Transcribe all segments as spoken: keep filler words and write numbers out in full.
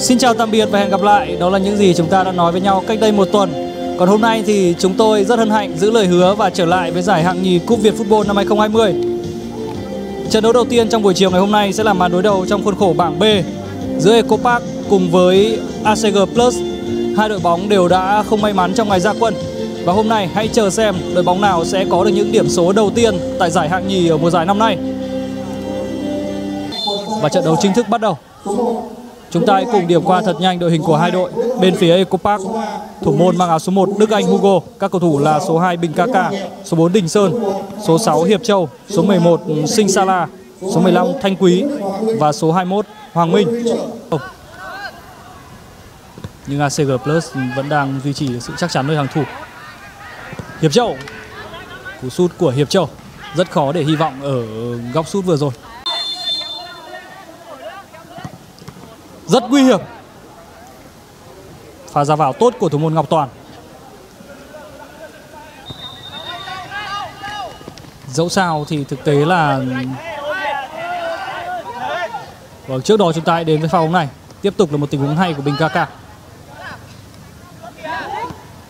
Xin chào tạm biệt và hẹn gặp lại. Đó là những gì chúng ta đã nói với nhau cách đây một tuần. Còn hôm nay thì chúng tôi rất hân hạnh giữ lời hứa và trở lại với giải hạng nhì Cúp Việt Football năm hai không hai không. Trận đấu đầu tiên trong buổi chiều ngày hôm nay sẽ là màn đối đầu trong khuôn khổ bảng B giữa Ecopark cùng với a xê giê Plus. Hai đội bóng đều đã không may mắn trong ngày ra quân. Và hôm nay hãy chờ xem đội bóng nào sẽ có được những điểm số đầu tiên tại giải hạng nhì ở mùa giải năm nay. Và trận đấu chính thức bắt đầu. Chúng ta hãy cùng điểm qua thật nhanh đội hình của hai đội. Bên phía Ecopark, thủ môn mang áo số một Đức Anh Hugo, các cầu thủ là số hai Bình Kaka, số bốn Đình Sơn, số sáu Hiệp Châu, số mười một Sinh Sala, số mười lăm Thanh Quý và số hai mươi mốt Hoàng Minh. Nhưng a xê giê Plus vẫn đang duy trì sự chắc chắn nơi hàng thủ. Hiệp Châu, cú sút của Hiệp Châu rất khó để hy vọng ở góc sút vừa rồi. Rất nguy hiểm. Pha ra vào tốt của thủ môn Ngọc Toàn. Dẫu sao thì thực tế là và trước đó chúng ta hãy đến với pha bóng này. Tiếp tục là một tình huống hay của Bình Kaka.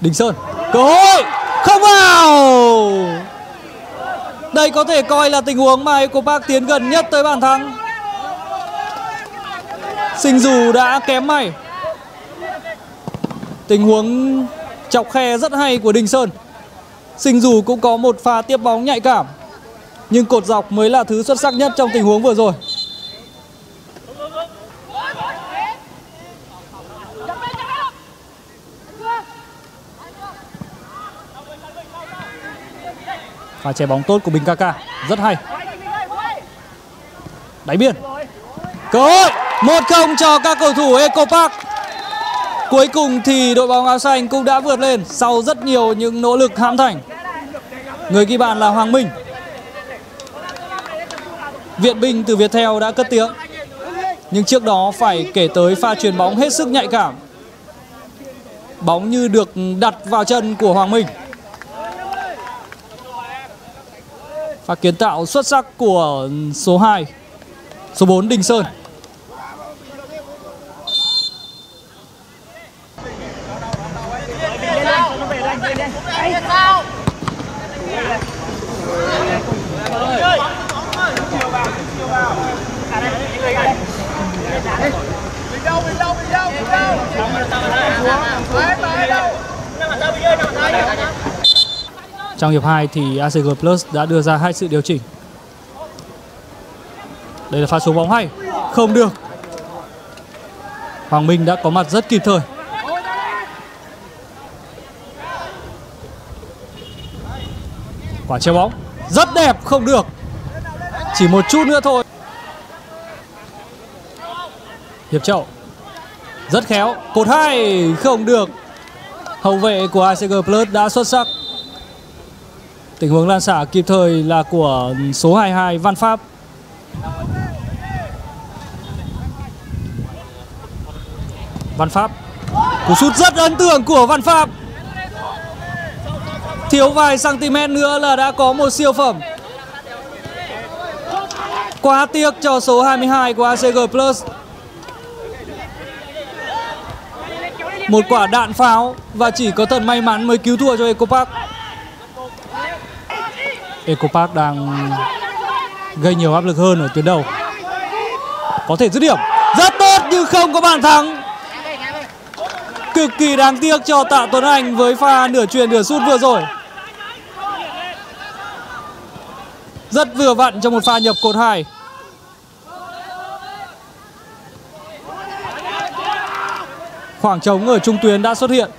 Đình Sơn, cơ hội không vào. Đây có thể coi là tình huống mà Ecopark tiến gần nhất tới bàn thắng. Sinh dù đã kém may. Tình huống chọc khe rất hay của Đình Sơn. Sinh dù cũng có một pha tiếp bóng nhạy cảm. Nhưng cột dọc mới là thứ xuất sắc nhất trong tình huống vừa rồi. Pha chè bóng tốt của Bình Kaka, rất hay. Đáy biên. Cơ hội một không cho các cầu thủ Ecopark. Cuối cùng thì đội bóng áo xanh cũng đã vượt lên sau rất nhiều những nỗ lực hãm thành. Người ghi bàn là Hoàng Minh. Viện binh từ Viettel đã cất tiếng. Nhưng trước đó phải kể tới pha chuyền bóng hết sức nhạy cảm. Bóng như được đặt vào chân của Hoàng Minh. Pha kiến tạo xuất sắc của số hai, số bốn Đình Sơn. Trong hiệp hai thì a xê giê Plus đã đưa ra hai sự điều chỉnh. Đây là pha xuống bóng hay. Không được. Hoàng Minh đã có mặt rất kịp thời. Quả treo bóng rất đẹp, không được. Chỉ một chút nữa thôi. Hiệp Châu rất khéo. Cột hai, không được. Hậu vệ của a xê giê Plus đã xuất sắc. Tình huống lan xả kịp thời là của số hai mươi hai Văn Pháp. Văn Pháp, cú sút rất ấn tượng của Văn Pháp. Thiếu vài cm nữa là đã có một siêu phẩm. Quá tiếc cho số hai mươi hai của a xê giê Plus. Một quả đạn pháo và chỉ có thần may mắn mới cứu thua cho Ecopark. Ecopark đang gây nhiều áp lực hơn ở tuyến đầu. Có thể dứt điểm. Rất tốt nhưng không có bàn thắng. Cực kỳ đáng tiếc cho Tạ Tuấn Anh với pha nửa chuyền nửa sút vừa rồi. Rất vừa vặn trong một pha nhập cột hai. Khoảng trống ở trung tuyến đã xuất hiện.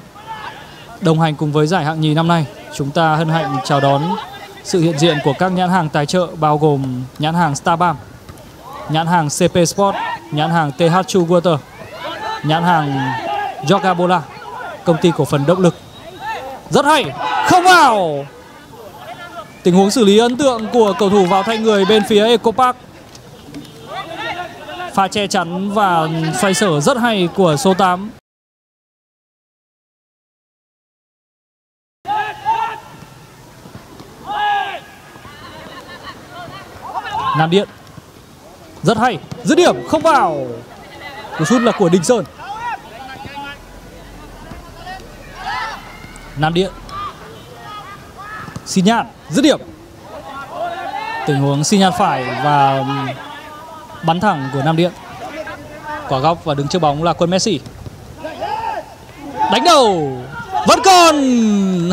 Đồng hành cùng với giải hạng nhì năm nay, chúng ta hân hạnh chào đón sự hiện diện của các nhãn hàng tài trợ bao gồm nhãn hàng Starbuck, nhãn hàng xê pê Sport, nhãn hàng tê hát True Water, nhãn hàng Jogabola, công ty cổ phần Động Lực. Rất hay, không vào. Tình huống xử lý ấn tượng của cầu thủ vào thay người bên phía Ecopark. Pha che chắn và xoay sở rất hay của số tám. Nam Điện rất hay, dứt điểm không vào. Cú sút là của Đình Sơn. Nam Điện. Xin Nhạn dứt điểm. Tình huống Xin Nhạn phải và bắn thẳng của Nam Điện. Quả góc và đứng trước bóng là Quân Messi. Đánh đầu. Vẫn còn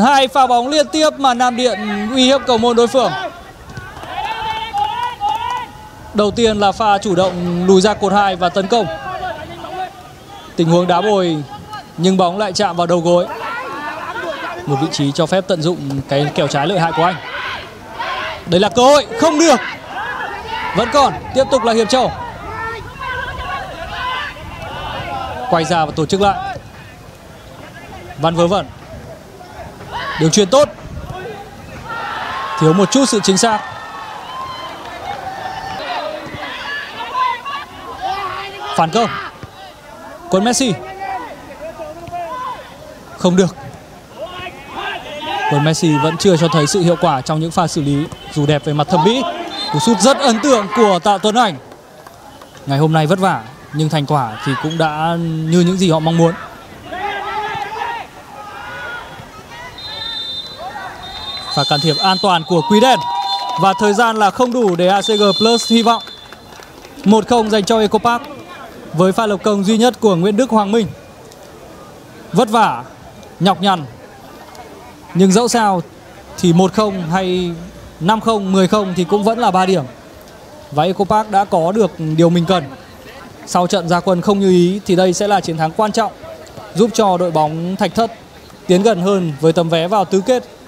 hai pha bóng liên tiếp mà Nam Điện uy hiếp cầu môn đối phương. Đầu tiên là pha chủ động lùi ra cột hai và tấn công. Tình huống đá bồi nhưng bóng lại chạm vào đầu gối. Một vị trí cho phép tận dụng cái kèo trái lợi hại của anh. Đây là cơ hội, không được. Vẫn còn, tiếp tục là Hiệp Châu. Quay ra và tổ chức lại. Văn vớ vẩn. Đường truyền tốt. Thiếu một chút sự chính xác. Phản công. Quân Messi. Không được. Quân Messi vẫn chưa cho thấy sự hiệu quả trong những pha xử lý dù đẹp về mặt thẩm mỹ. Cú sút rất ấn tượng của Tạ Tuấn Anh. Ngày hôm nay vất vả nhưng thành quả thì cũng đã như những gì họ mong muốn. Và can thiệp an toàn của Quý Đen. Và thời gian là không đủ để a xê giê Plus hy vọng. một không dành cho Ecopark với pha lập công duy nhất của Nguyễn Đức Hoàng Minh. Vất vả, nhọc nhằn. Nhưng dẫu sao thì một không hay năm không, mười không thì cũng vẫn là ba điểm. Và Ecopark đã có được điều mình cần. Sau trận ra quân không như ý thì đây sẽ là chiến thắng quan trọng giúp cho đội bóng Thạch Thất tiến gần hơn với tấm vé vào tứ kết.